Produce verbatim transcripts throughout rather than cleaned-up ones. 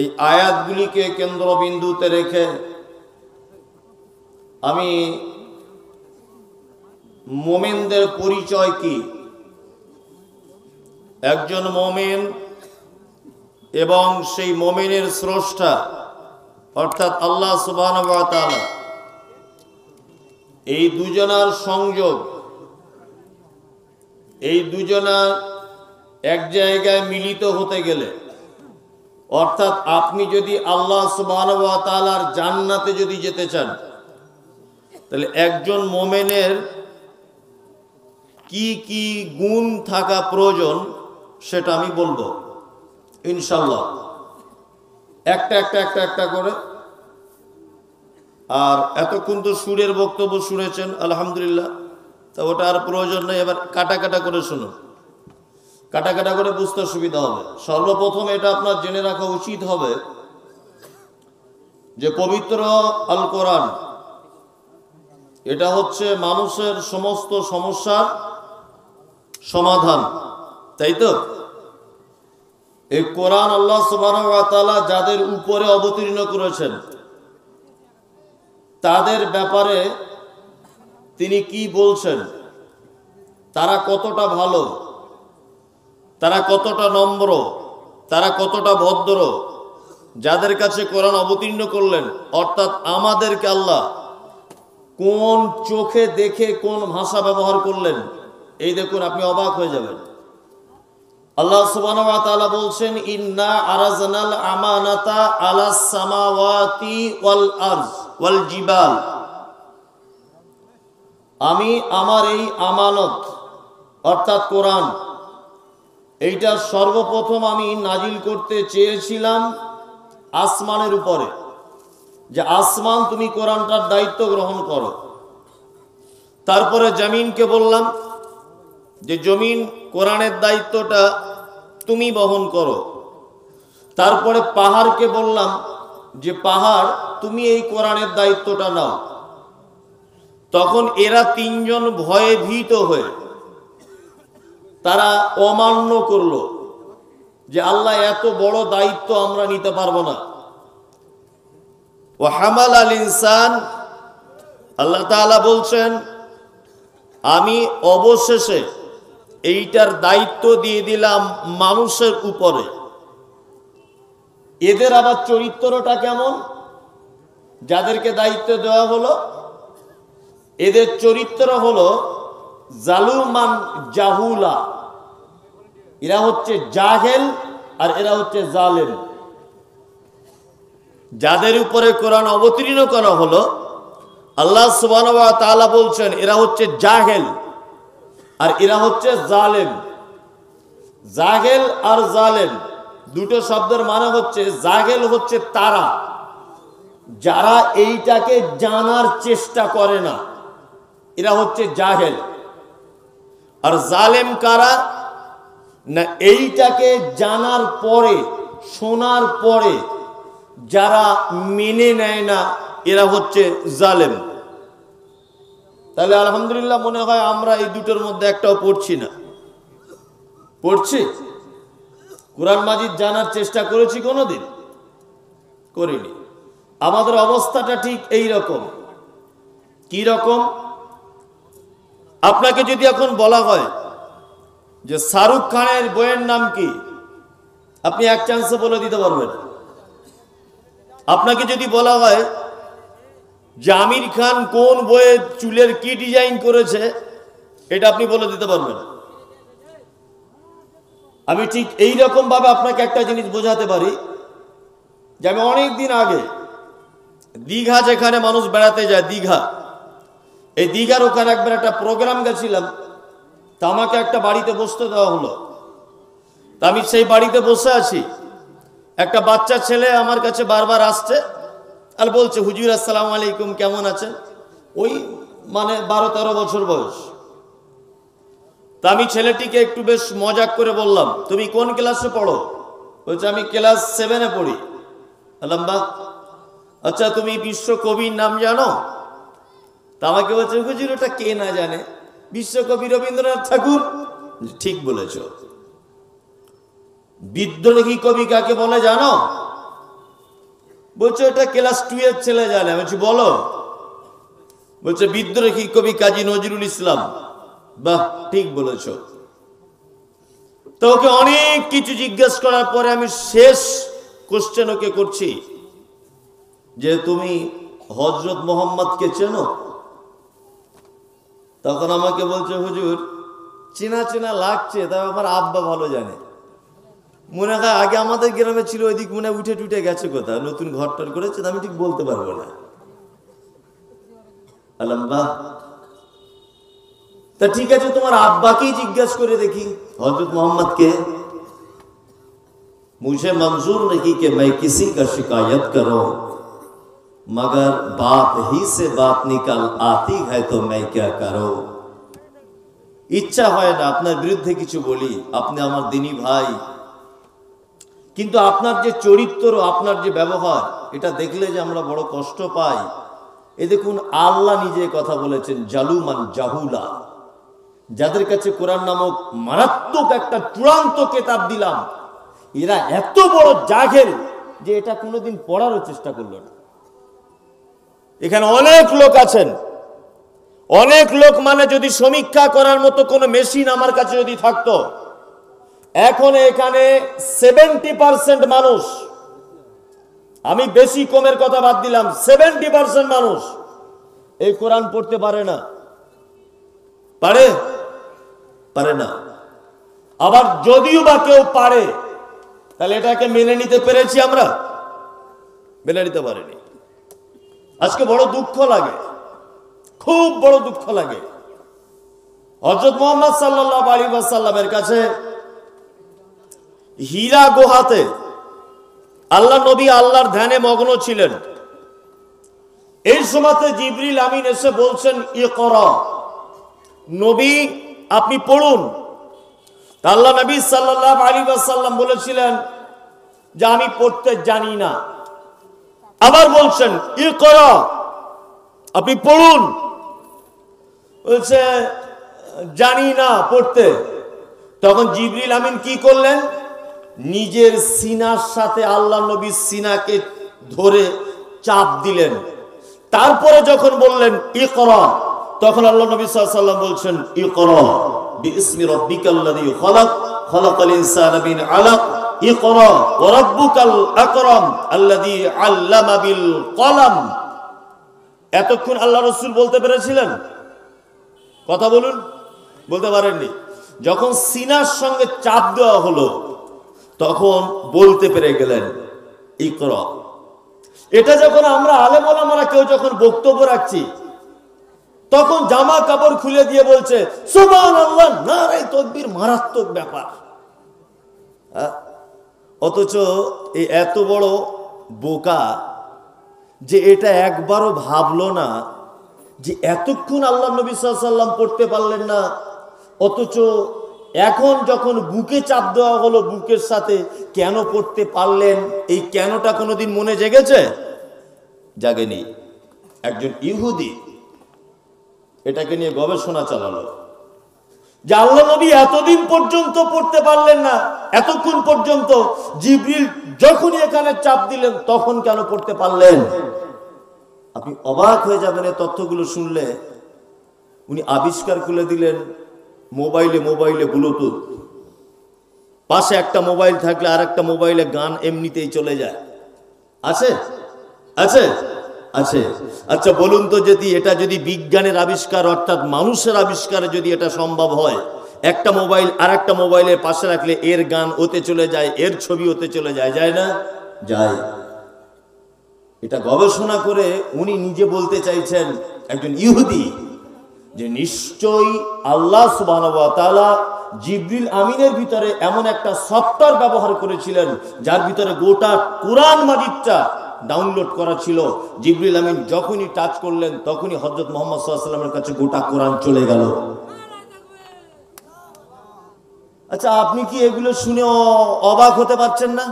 आयातगुली के केंद्रबिंदुते रेखे आमी मोमिनदेर परिचय की एकजन मोमिन एवं सेई मोमिनेर स्रष्टा अर्थात आल्लाह सुबहानाहु वा ताआला एई दुजनार संयोग एई दुजना एक जायगाय मिलित होते गेले अर्थात आपनी यदि आल्लाह सुबहानाहु वा ताआलार जान्नाते यदि जेते चान ताहले एकजन मोमिनेर की की गुण थाका प्रयोजन सेटा आमी बोलबो इंशाल्लाह एकटा एकटा एकटा एकटा करे आर एतक्षण तो सुरेर बक्तव्य शुनेछेन आलহামদুলিল্লাহ तो ओटा आर प्रयोजन नेই एबार काटा काटा करे शुनो काटा काटा करे बुझते सुविधा होबे। सर्वप्रथम एटा आपनार जेने राखा उचित होबे जे पवित्र आल कुरान एटा होच्छे मानुषेर समस्त समस्यार समाधान, ताई तो ए कुरान आल्लाह सुबहानाहु वा ताआला जादेर ऊपर अवतीर्ण करेछेन तादेर ब्यापारे तिनि कि बोलछेन, तारा कतटा भालो, तारा कतटा नम्र, तारा कतटा भद्र, जादेर काछे कुरान अवतीर्ण करलेन अर्थात आमादेरके आल्लाह कोन चोखे देखे कोन भाषा व्यवहार करलेन एई देखुन आपनि अबाक हये जाबेन। आल्लाह सुबहानाहु वा ताआला बोलछेन इन्ना आरज़नाल आमानाता आलास सामावाति वाल अर्ज़ वाल जिबाल, आमी आमार एई आमानत अर्थात कुरान एटा सर्वप्रथम आमी नाजिल करते चेयेछिलाम आसमानेर उपरे जे आसमान तुमी कुरानटार दायित्व ग्रहण करो। तारपरे जमीनके बोल्लाम जे जमीन कुरानेर दायित्वटा तुमी बहन करो। तारपरे पाहाड़के बोल्लाम जे पाहाड़ तुमी एई कुरानेर दायित्वटा नाओ। तखन एरा तीनजन भये भीत हये तारा अमान्य करलो जे आल्लाह एत बड़ दायित्व आमरा निते पारबो ना। वा हामाल आल इंसान आल्लाह ताआला बोलछेन आमी अवशेषे एइटार दायित्व दिए दिलाम मानुषेर उपरे। एदेर आबार चरित्रटा केमन जादेरके दायित्व देওয়া हलो एदेर चरित्र हलो जालुमान जाहुला, एरा होच्छे जाहेल और एरा होच्छे जालेम। जादेर उपरे कुरान अवतीर्ण करा हलो आल्लाह सुबहानाहु वा ताआला बोलछेन एरा होच्छे जाहेल और एरा होच्छे जालेम। जाहेल और जालेम दुटो शब्देर माने होच्छे जाहेल होच्छे तारा जारा एइटाके जानार चेष्टा करे ना, एरा होच्छे जाहेल। और जालेम कारा ना एइटाके जानार परे शोनार परे जारा मेने नेय ना, एरा होच्छे जालेम। ताहले आलহামদুলিল্লাহ मने हय आमरा एई दुटोर मध्ये एकटाओ पढ़छि ना। पढ़छि कुरान माजिद जानार चेष्टा करेछि कोनोदिन? करिनि। आमादेर अवस्थाटा ठीक एई रकम। कि रकम? আপনাকে যদি এখন বলা হয় যে শাহরুখ খানের বইয়ের নাম কি, আপনি এক চান্সে বলে দিতে পারবেন। আপনাকে যদি বলা হয় যে আমির খান কোন বইয়ে চুলের কি ডিজাইন করেছে, এটা আপনি বলে দিতে পারবেন। আমি ঠিক এই রকম ভাবে আপনাকে একটা জিনিস বোঝাতে পারি যে আমি অনেক দিন আগে দীঘা, যেখানে মানুষ বেড়াতে যায় দীঘা, এই দীঘার ওখানে একবার একটা প্রোগ্রাম গেছিলাম। তা আমাকে একটা বাড়িতে বসতে দেওয়া হলো। তা আমি সেই বাড়িতে বসে আছি, একটা বাচ্চা ছেলে আমার কাছে বারবার আসছে আর বলছে হুজুর আসসালামু আলাইকুম কেমন আছেন, ওই মানে বারো তেরো বছর বয়স। তা আমি ছেলেটিকে একটু বেশ মজাক করে বললাম তুমি কোন ক্লাসে পড়ো? বলছে আমি ক্লাস সেভেনে পড়ি। লম্বা, আচ্ছা তুমি বিশ্বকবির নাম জানো? তাকে বলছে হুজুর ওটা কে না জানে, বিশ্বকবি রবীন্দ্রনাথ ঠাকুর। ঠিক বলেছ। বিদ্রোহী কবি কাকে বলে জানো? बोलছে এটা ক্লাস দুই এর ছেলে জানে। বলছি বলো। বলছে বিদ্রোহী কবি কাজী নজরুল ইসলাম। বাহ, ঠিক বলেছো। তো ওকে অনেক কিছু জিজ্ঞেস করার পরে আমি শেষ কোশ্চেন ওকে করছি যে তুমি হযরত মুহাম্মদকে চেনো? তখন আমাকে বলছে হুজুর চেনা চেনা লাগছে, তবে আমার আব্বা ভালো জানে। মনে হয় আগে আমাদের গ্রামে ছিল, ওইদিক মনে হয় উঠে টুটে গেছে, কোথাও নতুন ঘরটর করেছে, আমি ঠিক বলতে পারবো না। আলম্বা তা ঠিক আছে, তোমার আব্বাকেই জিজ্ঞাসা করে দেখি হযরত মোহাম্মদ কে। মুঝে মঞ্জুর নেহি কে मैं किसी का शिकायत करो, मगर बात ही से बात निकल आती है तो मैं क्या करो। ইচ্ছা হয় না আপনার বিরুদ্ধে কিছু বলি, আপনি আমার দিনী ভাই, কিন্তু আপনার যে চরিত্র, আপনার যে ব্যবহার, এটা দেখলে যে আমরা বড় কষ্ট পাই। এ দেখুন আল্লাহ নিজে কথা বলেছেন, জালুমান জাহুলা, যাদের কাছে কোরআন নামক মারাত্মক একটা চূড়ান্ত কিতাব দিলাম, এরা এত বড় জাহেল যে এটা কোনোদিন পড়ারও চেষ্টা করল না। এখানে অনেক লোক আছেন, অনেক লোক মানে যদি সমীক্ষা করার মতো কোনো মেশিন আমার কাছে যদি থাকতো, এখন এখানে সত্তর পার্সেন্ট মানুষ, আমি বেশি কমের কথা বাদ দিলাম, সত্তর পার্সেন্ট মানুষ এই কোরআন পড়তে পারে না। পারে? পারে না। আবার যদিও বা কেউ পারে, তাহলে এটাকে মেনে নিতে পেরেছি আমরা? মেনে নিতে পারিনি। আজকে বড় দুঃখ লাগে, খুব বড় দুঃখ লাগে। হযরত মুহাম্মদ সাল্লাল্লাহু আলাইহি ওয়াসাল্লামের কাছে হীরা গুহাতে আল্লাহ নবী আল্লাহর ধ্যানে মগ্ন ছিলেন। এই সময়তে জিবরিল আমিন এসে বলছেন, ইকরা, নবী আপনি পড়ুন। আল্লাহ নবী সাল্লাল্লাহু আলাইহি ওয়াসাল্লাম বলেছিলেন যে আমি পড়তে জানি না। আবার বলছেন ইকরা, আপনি পড়ুন। বলছে জানি না পড়তে। তখন জিবরিল আমিন কি করলেন, নিজের সিনার সাথে আল্লাহ নবীর সিনাকে ধরে চাপ দিলেন। তারপরে যখন বললেন ইকরা, তখন আল্লাহ নবী সাল্লাল্লাহু আলাইহি ওয়াসাল্লাম বলছেন ইকরা বিইসমি রাব্বিকাল্লাযী খালাক, খালাকাল ইনসানা মিন আলাক, ইকরা ওয়া রাব্বুকাল আকরাম আল্লাযী আল্লামা বিল কলম। এতক্ষণ আল্লাহ রাসূল বলতে পেরেছিলেন? কথা বলুন, বলতে পারেননি। যখন সিনার সঙ্গে চাপ দেওয়া হলো তখন বলতে পেরে গেলেন ইকরা। এটা যখন আমরা আলেম ওলামারা কেউ যখন বক্তব্য রাখছি, তখন জামা কাপড় খুলে দিয়ে বলছে সুবহানাল্লাহ, নারায়ে তাকবীর, মারাত্মক ব্যাপার। অথচ এই এত বড় বোকা যে এটা একবারও ভাবলো না যে এতক্ষণ আল্লাহ নবী সাল্লাল্লাহু আলাইহি ওয়াসাল্লাম পড়তে পারলেন না, অথচ এখন যখন বুকে চাপ দেওয়া হলো, বুকের সাথে কেন পড়তে পারলেন, এই কেনটা কোনোদিন মনে জেগেছে? জাগেনি। একজন ইহুদি এটাকে নিয়ে গবেষণা চালালো যে আল্লাহ নবী এতদিন পর্যন্ত পড়তে পারলেন না, এতক্ষণ পর্যন্ত জিবরিল যখনই এখানে চাপ দিলেন তখন কেন পড়তে পারলেন। আপনি অবাক হয়ে যাবেন এই তথ্যগুলো শুনলে। উনি আবিষ্কার করে দিলেন মোবাইলে মোবাইলে ব্লুটুথ, পাশে একটা মোবাইল থাকলে আর একটা মোবাইলে গান এমনিতেই চলে যায়। আছে? আছে? আছে। আচ্ছা বলুন তো, যদি এটা যদি বিজ্ঞানের আবিষ্কার অর্থাৎ মানুষের আবিষ্কারে যদি এটা সম্ভব হয়, একটা মোবাইল আর একটা মোবাইলের পাশে রাখলে এর গান ওতে চলে যায়, এর ছবি ওতে চলে যায়, যায় না? যায়। এটা গবেষণা করে উনি নিজে বলতে চাইছেন, একজন ইহুদি, যে নিশ্চয়ই আল্লাহ সুবহানাহু ওয়া তাআলা জিবরিল আমিনের ভিতরে এমন একটা সফটওয়্যার ব্যবহার করেছিলেন যার ভিতরে গোটা কুরআন মাজিদটা ডাউনলোড করা ছিল। জিবরিল আমিন যখনই টাচ করলেন তখনই হযরত মুহাম্মদ সাল্লাল্লাহু আলাইহি ওয়াসাল্লামের কাছে গোটা কুরআন চলে গেল। আচ্ছা আপনি কি এগুলো শুনে অবাক হতে পারছেন না?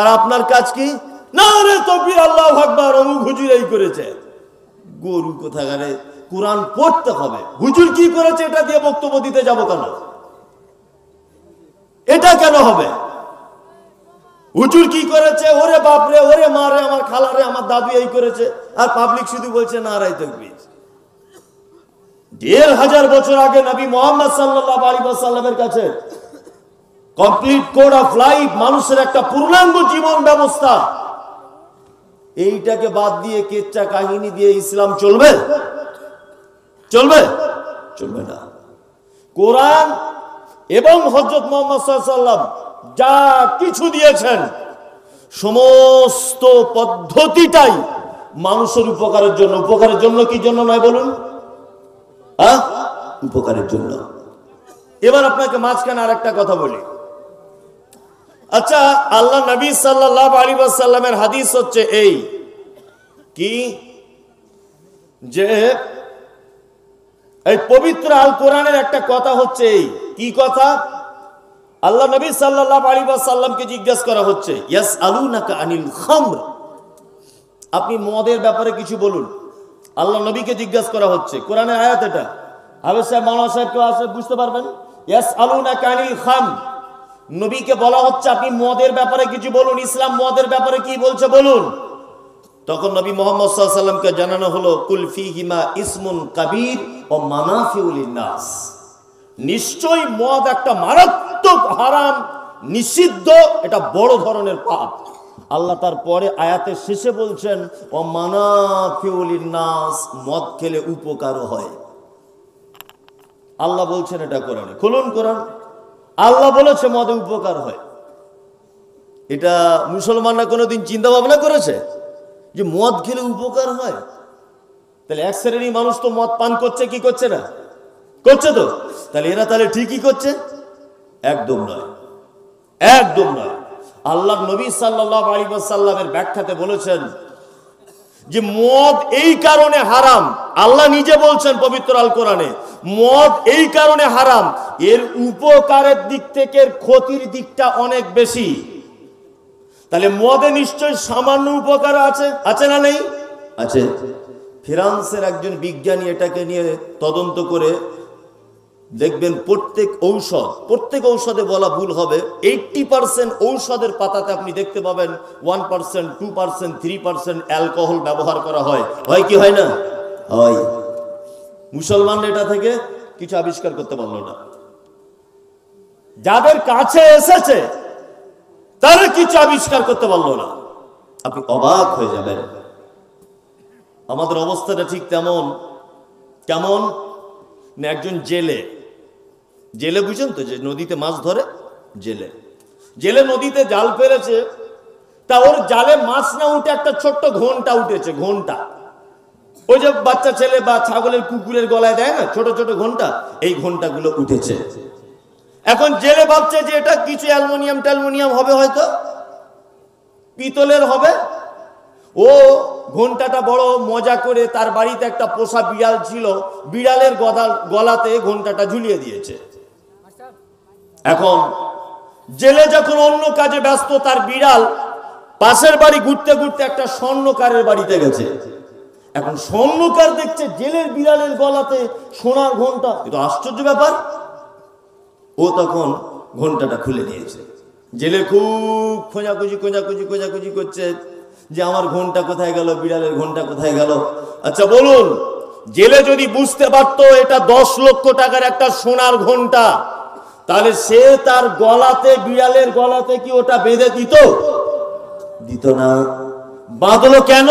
আর আপনার কাজ কি, না রে তাকবীর, আল্লাহু আকবার, অমুক হুজুরাই করেছে। গরু কোথাকারে, কোরআন পড়তে হবে, হুজুর কি করেছে এটা দিয়ে বক্তব্য দিতে যাব কেন? এটা কেন হবে? हुजूर की करेছে ওরে बाप रे ওরে মা রে আমার খালা রে আমার দাদু এই করেছে আর পাবলিক শুধু বলছে নারায়ে তাকবীর। দেড় হাজার বছর আগে নবী মুহাম্মদ সাল্লাল্লাহু আলাইহি ওয়াসাল্লামের কাছে কমপ্লিট কোড অফ লাইফ মানুষের একটা পূর্ণাঙ্গ জীবন ব্যবস্থা এইটাকে বাদ দিয়ে কেচ্চা কাহিনী দিয়ে ইসলাম চলবে চলবে চলবে না। কোরআন এবং হযরত মুহাম্মদ সাল্লাল্লাহু আলাইহি ওয়াসাল্লাম যা কিছু দিয়েছেন সমস্ত পদ্ধতিটাই মানুষের উপকারের জন্য। উপকারের জন্য কি জন্য নয় বলুন? হ্যাঁ, উপকারের জন্য। এবার আপনাকে মাঝখানে আর একটা কথা বলি। আচ্ছা, আল্লাহ নবী সাল্লাল্লাহু আলাইহি ওয়াসাল্লামের হাদিস হচ্ছে এই কি যে এই পবিত্র আল কোরআনের একটা কথা হচ্ছে এই কি কথা? আল্লাহ নবী সাল্লাল্লাহু আলাইহি ওয়াসাল্লামকে জিজ্ঞাসা করা হচ্ছে ইয়াসআলুনাকা আনিল খামর, আপনি মদের ব্যাপারে কিছু বলুন। আল্লাহ নবীকে জিজ্ঞাসা করা হচ্ছে, কোরআনের আয়াত এটা, হাফেজ সাহেব মাওলানা সাহেব কেউ আছে বুঝতে পারবেন। ইয়াসআলুনাকা আনিল খামর, নবীকে বলা হচ্ছে আপনি মদের ব্যাপারে কিছু বলুন, ইসলাম মদের ব্যাপারে কি বলছে বলুন। তখন নবী মুহাম্মদ সাল্লাল্লাহু আলাইহি ওয়াসাল্লামকে জানানো হলো কুল ফীহিমা ইসমুন কাবীর ওয়া মানাফিউ লিন-নাস, নিশ্চয় মদ একটা মারাত্মক হারাম নিষিদ্ধ, এটা বড় ধরনের পাপ। আল্লাহ তারপরে আয়াতের শেষে বলছেন ও মানাফিউ লিন-নাস, মদ খেলে উপকারও হয়। আল্লাহ বলছেন এটা কোরআনে, খুলুন কোরআন, আল্লাহ বলেছে মদে উপকার হয়। এটা মুসলমানরা কোনোদিন চিন্তা ভাবনা করেছে যে মদ খেলে উপকার হয়? তাহলে এক শ্রেণীর মানুষ তো মদ পান করছে, কি করছে না করছে তো, তাহলে এরা তাহলে ঠিকই করছে? একদম নয়, একদম নয়। আল্লাহ নবী সাল্লাল্লাহু আলাইহি ওয়াসাল্লামের ব্যাখ্যাতে বলেছেন যে মদ এই কারণে হারাম, আল্লাহ নিজে বলছেন পবিত্র আল কোরআনে, মদ এই কারণে হারাম এর উপকারের দিক থেকে ক্ষতির দিকটা অনেক বেশি। তাহলে মদে নিশ্চয় সামান্য উপকার আছে, আছে না নেই? আছে। ফ্রান্সের একজন বিজ্ঞানী এটাকে নিয়ে তদন্ত করে দেখবেন প্রত্যেক ঔষধ, প্রত্যেক ঔষধে বলা ভুল হবে, এইট্টি পার্সেন্ট ঔষধের পাতাতে আপনি দেখতে পাবেন one percent two percent three percent alcohol ব্যবহার করা হয়। হয় কি হয় না? হয়। মুসলমানরা এটা থেকে কিছু আবিষ্কার করতে পারলো না, যাদের কাছে এসেছে তারা কিছু আবিষ্কার করতে পারলো না। আপনি অবাক হয়ে যাবেন। আমাদের অবস্থাটা ঠিক তেমন। কেমন? একজন জেলে, জেলে বুঝেন তো, যে নদীতে মাছ ধরে, জেলে জেলে নদীতে জাল ফেলেছে, তা ওর জালে মাছ না উঠে একটা ছোট্ট ঘন্টা উঠেছে। ঘন্টা ওই যে বাচ্চা ছেলে বা ছাগলের কুকুরের গলায় দেয় না ছোট ছোট ঘন্টা, এই ঘন্টাগুলো উঠেছে। এখন জেলে ভাবছে যে এটা কিছু অ্যালুমিনিয়াম ট্যালুমিনিয়াম হবে, হয়তো পিতলের হবে। ও ঘন্টাটা বড় মজা করে তার বাড়িতে একটা পোষা বিড়াল ছিল, বিড়ালের গদাল গলাতে ঘন্টাটা ঝুলিয়ে দিয়েছে। এখন জেলে যখন অন্য কাজে ব্যস্ত, তার বিড়াল পাশের বাড়ি ঘুরতে ঘুরতে একটা স্বর্ণকারের বাড়িতে গেছে। এখন স্বর্ণকার দেখছে জেলের বিড়ালের গলাতে সোনার ঘন্টা, এটা আশ্চর্য ব্যাপার। ও তখন ঘন্টাটা খুলে নিয়েছে। জেলে খুব খোঁজাখুঁজি খোঁজাখুঁজি খোঁজাখুঁজি করছে যে আমার ঘন্টা কোথায় গেল, বিড়ালের ঘন্টা কোথায় গেল। আচ্ছা বলুন, জেলে যদি বুঝতে পারত এটা দশ লক্ষ টাকার একটা সোনার ঘন্টা, তাহলে সে তার গলাতে, বিড়ালের গলাতে কি ওটা বেঁধে দিত? দিত না। বাঁধলো কেন?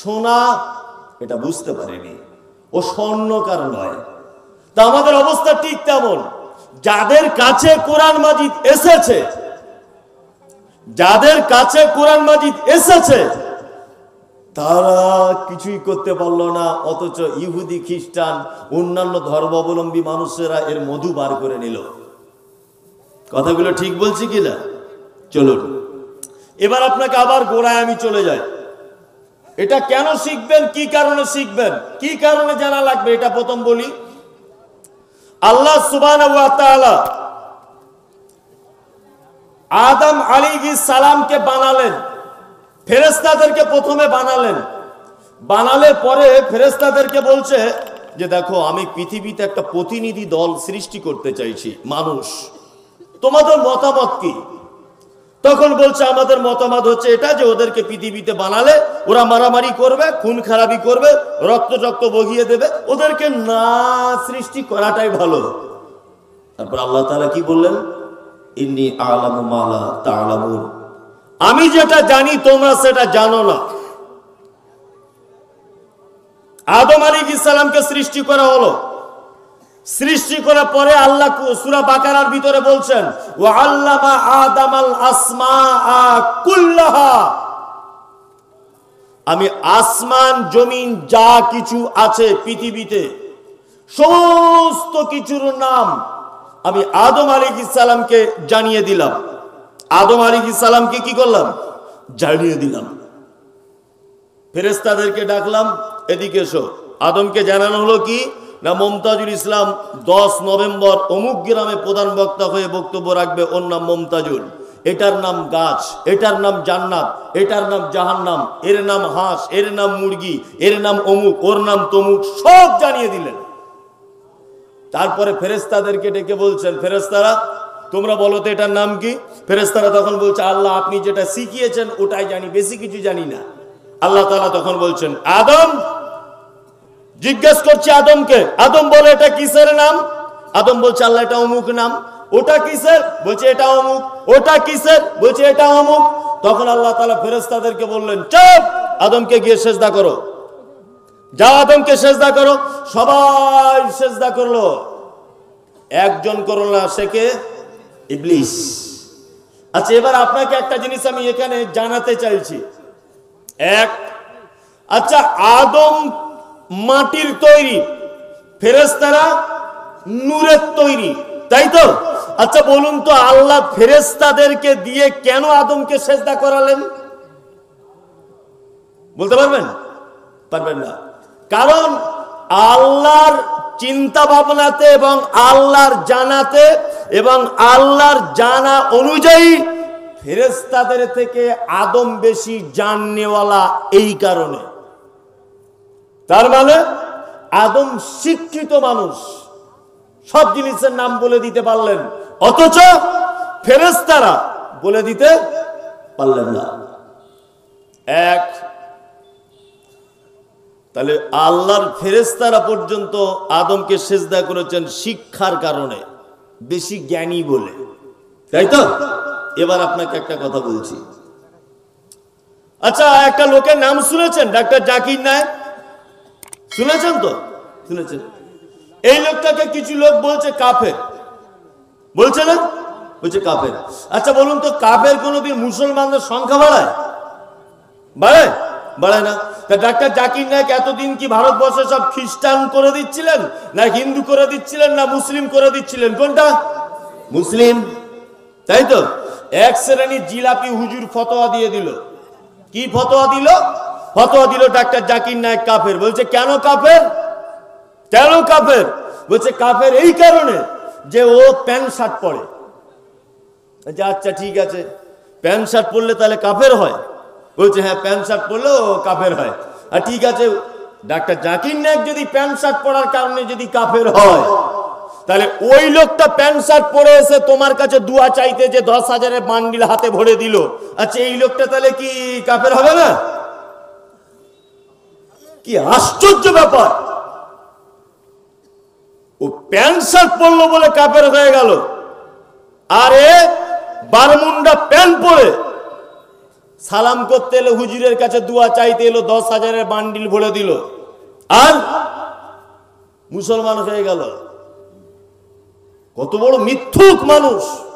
সোনা, এটা বুঝতে পারেনি, ও স্বর্ণকার নয়। তা আমাদের অবস্থা ঠিক তেমন। যাদের কাছে কোরআন মাজিদ এসেছে, যাদের কাছে কোরআন মাজিদ এসেছে তারা কিছুই করতে পারলো না, অথচ ইহুদি, খ্রিস্টান, অন্যান্য ধর্মাবলম্বী মানুষেরা এর মধু বার করে নিল। কথাগুলো ঠিক বলছি কিনা? চলুন এবার আপনাকে আবার গোড়ায় আমি চলে যাই। এটা কেন শিখবেন, কি কারণে শিখবেন, কি কারণে জানা লাগবে, এটা প্রথম বলি। আল্লাহ সুবহানাহু ওয়া তাআলা আদম আলাইহিস সালামকে বানালেন, ফেরেশতাদেরকে প্রথমে বানালেন, বানালে পরে ফেরেশতাদেরকে বলছে যে দেখো আমি পৃথিবীতে একটা প্রতিনিধি দল সৃষ্টি করতে চাইছি, মানুষ, তোমাদের মতামত কি? তখন বলছে আমাদের মতামত হচ্ছে এটা যে ওদেরকে পৃথিবীতে বানালে ওরা মারামারি করবে, খুন খারাপি করবে, রক্ত রক্ত বগিয়ে দেবে, ওদেরকে না সৃষ্টি করাটাই ভালো। তারপর আল্লাহ তাআলা কি বললেন, ইন্নী আ'লামু মা লা তা'লামুন, আমি যেটা জানি তোমরা সেটা জানো না। আদম আলাইহিস সালামকে সৃষ্টি করা হলো, সৃষ্টি করার পরে আল্লাহ সূরা বাকারার ভিতরে বলছেন ওয়া আল্লামা আদামাল আসমাআ কুল্লাহা, আমি আসমান জমিন যা কিছু আছে পৃথিবীতে সমস্ত কিছুর নাম আমি আদম আলাইহিস সালামকে জানিয়ে দিলাম। আদম আলাইহিস সালামকে কি করলাম? জানিয়ে দিলাম। ফেরেশতাদেরকে ডাকলাম, এদিকে এসো। আদমকে জানানো হলো কি না, মুমতাজুল ইসলাম দশ নভেম্বর অমুক গ্রামে প্রধান বক্তা হয়ে বক্তব্য রাখবে, ওর নাম মুমতাজুল। এটার নাম গাছ, এটার নাম জান্নাত, এটার নাম জাহান্নাম, এর নাম হাঁস, এর নাম মুরগি, এর নাম অমুক, ওর নাম তমুক, সব জানিয়ে দিলেন। তারপরে ফেরেশতাদেরকে ডেকে বলছেন, ফেরেশতারা তোমরা বলো তো এটার নাম কি? ফেরেশতারা তখন বলছে, আল্লাহ আপনি যেটা শিখিয়েছেন ওটাই জানি, বেশি কিছু জানি না। আল্লাহ তাআলা তখন বলছেন, আদম, জিজ্ঞেস করছে আদমকে, আদম বলে এটা কিসের নাম? আদম বলছে আল্লাহ এটা অমুক নাম। ওটা কিসের? বলছে এটা অমুক। ওটা কিসের? বলছে এটা অমুক। তখন আল্লাহ তাআলা ফেরেশতাদেরকে বললেন, চুপ, আদমকে গিয়ে সেজদা করো, যাও আদমকে সেজদা করো। সবাই সেজদা করলো, একজন করলো না। সে কে? ইবলিস। আচ্ছা, এবার আপনাকে একটা জিনিস আমি এখানে জানাতে চাইছি। এক, আচ্ছা আদম মাটির তৈরি, ফেরেশতারা নূরের তৈরি, তাই তো? আচ্ছা বলুন তো, আল্লাহ ফেরেশতাদেরকে দিয়ে কেন আদমকে সেজদা করালেন? বলতে পারবেন? পারবেন না। কারণ আল্লাহর চিন্তা ভাবনাতে এবং আল্লাহর জানাতে এবং আল্লাহর জানা অনুযায়ী ফেরেশতাদের থেকে আদম বেশি জাননেওয়ালা। এই কারণে, তার মানে আদম শিক্ষিত মানুষ, সব জিনিসের নাম বলে দিতে পারলেন, অথচ ফেরেশতারা বলে দিতে পারলেন না। এক, তাহলে আল্লাহর ফেরেশতারা পর্যন্ত আদমকে সেজদা করেছেন শিক্ষার কারণে, বেশি জ্ঞানী বলে, তাই তো? এবার আপনাকে একটা কথা বলছি। আচ্ছা, একটা লোকের নাম শুনেছেন, ডাক্তার জাকির নায়েক, শুনেছেন তো? শুনেছেন। এই লোকটাকে কিছু লোক বলছে কাফের, বলছে না? বলছে কাফের। আচ্ছা বলুন তো, কাফের কোনোদিন মুসলমানদের সংখ্যা বাড়ায়? বাড়ায়? বাড়ায় না। তা ডাক্তার জাকির নায়েক এতদিন কি ভারতবর্ষে সব খ্রিস্টান করে দিচ্ছিলেন, না হিন্দু করে দিচ্ছিলেন, না মুসলিম করে দিচ্ছিলেন? কোনটা? মুসলিম, তাই তো? এক শ্রেণী জিলাপি হুজুর ফতোয়া দিয়ে দিল। কি ফতোয়া দিল? ফতোয়া দিল ডাক্তার জাকির নায়েক কাফের। বলছে কেন কাফের? কেন কাফের? বলছে কাফের এই কারণে যে ও প্যান্ট শার্ট পরে। আচ্ছা ঠিক আছে, প্যান্ট শার্ট পরলে তাহলে কাফের হয়? বলছে হ্যাঁ, প্যান্ট শার্ট পরলে ও কাফের হয়। আর ঠিক আছে, ডাক্তার জাকির নায়েক যদি প্যান্ট শার্ট পরার কারণে যদি কাফের হয়, তাহলে ওই লোকটা প্যান্ট শার্ট পরে এসে তোমার কাছে দোয়া চাইতে যে দশ হাজারের বান্ডিল হাতে ভরে দিল, আচ্ছা এই লোকটা তাহলে কি কাফের হবে না? কি আশ্চর্য ব্যাপার! ও প্যান্ট শার্ট পরলো বলে কাফের হয়ে গেল, আরে বারমুন্ডা প্যান্ট পরে সালাম করতে এলো, হুজুরের কাছে দোয়া চাইতে এলো, দশ হাজারের বান্ডিল ভরে দিল, আর মুসলমান হয়ে গেল। কত বড় মিথ্যুক মানুষ!